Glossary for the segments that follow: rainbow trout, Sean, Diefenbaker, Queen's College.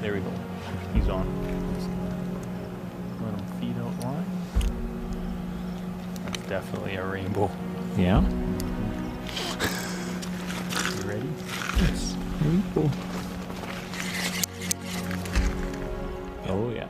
There we go. He's on. Let him feed out line. That's definitely a rainbow. Yeah. You ready? Yes. Rainbow. Oh yeah.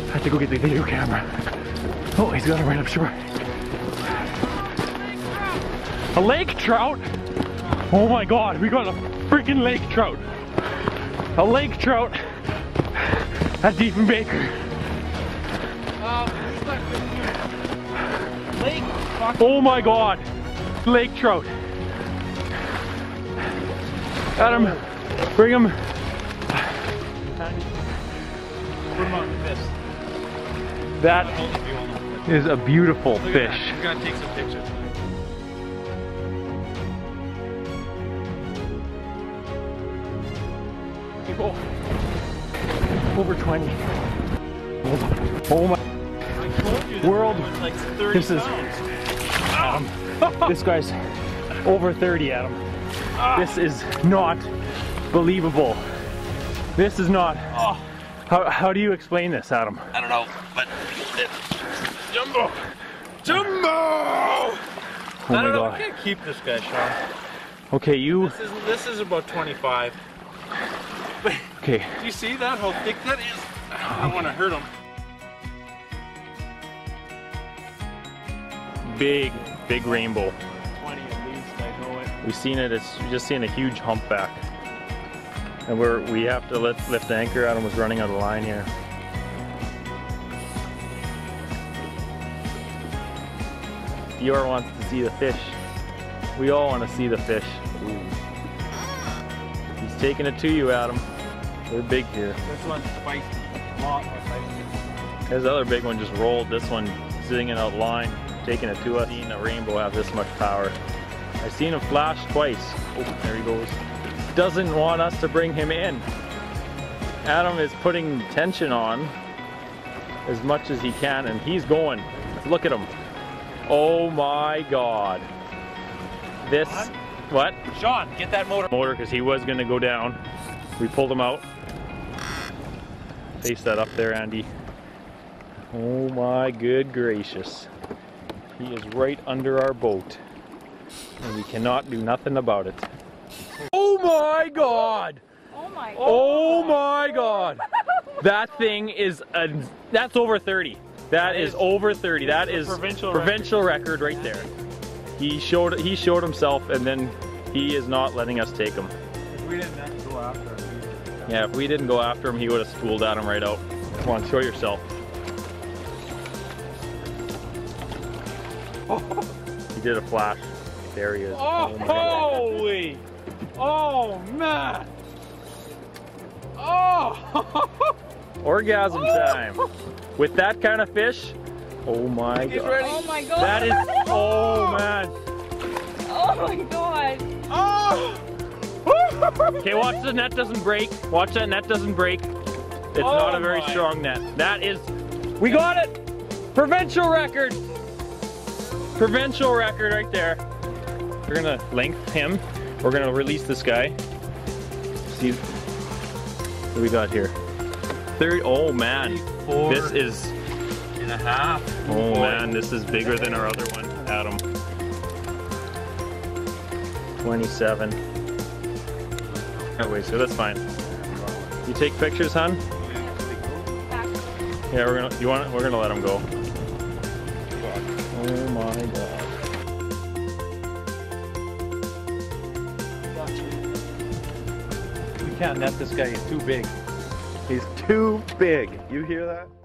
I have to go get the video camera. Oh, he's got it right up shore. A lake trout? Oh my God, we got a freaking lake trout. A lake trout at Diefenbaker. Oh my God, lake trout. Adam, bring him. Put him on the fist. That is a beautiful fish. You gotta take some pictures. People, over 20. Oh my world! Like 30 this is this guy's over 30, Adam. This is not believable. This is not. Oh. How do you explain this, Adam? I don't know, but Jumbo! Jumbo! Oh my God. I can't keep this guy, Sean. Okay, you... This is about 25. But, okay. Do you see that? How thick that is? I don't want to hurt him. Big, big rainbow. 20 at least, I know it. We've seen it, we've just seen a huge humpback. And we have to lift the anchor. Adam was running out of line here. Dior wants to see the fish. We all want to see the fish. Ooh. He's taking it to you, Adam. They're big here. This one's spicy. A lot more spicy. His other big one just rolled. This one sitting in out line, taking it to us. I've seen a rainbow have this much power. I've seen him flash twice. Oh, there he goes. Doesn't want us to bring him in. Adam is putting tension on as much as he can, and he's going. Look at him. Oh my God. This, Sean? What? Sean, get that motor. Motor, because he was gonna go down. We pulled him out. Face that up there, Andy. Oh my good gracious. He is right under our boat, and we cannot do nothing about it. Oh my God! Oh my God! Oh my God! That thing is that's over 30. That is over 30. That is provincial record right there. He showed himself, and then he is not letting us take him. If we didn't go after him. Yeah, if we didn't go after him, he would have spooled at him right out. Come on, show yourself. He did a flash. There he is. Oh, holy! Oh man! Oh! Orgasm time. With that kind of fish? Oh my God. Oh my God. That is, oh man. Oh my God. Oh! Okay, watch the net doesn't break. Watch that net doesn't break. It's not a very strong net. That is, we got it! Provincial record. Provincial record right there. We're gonna length him. We're gonna release this guy. See what do we got here? 30. Oh man, this is 34.5. Oh man, this is bigger than our other one, Adam. 27. Oh wait, so that's fine. You take pictures, hon? Yeah, we're gonna. You want? We're gonna let him go. Oh my God. Can't net this guy, he's too big. He's too big. You hear that?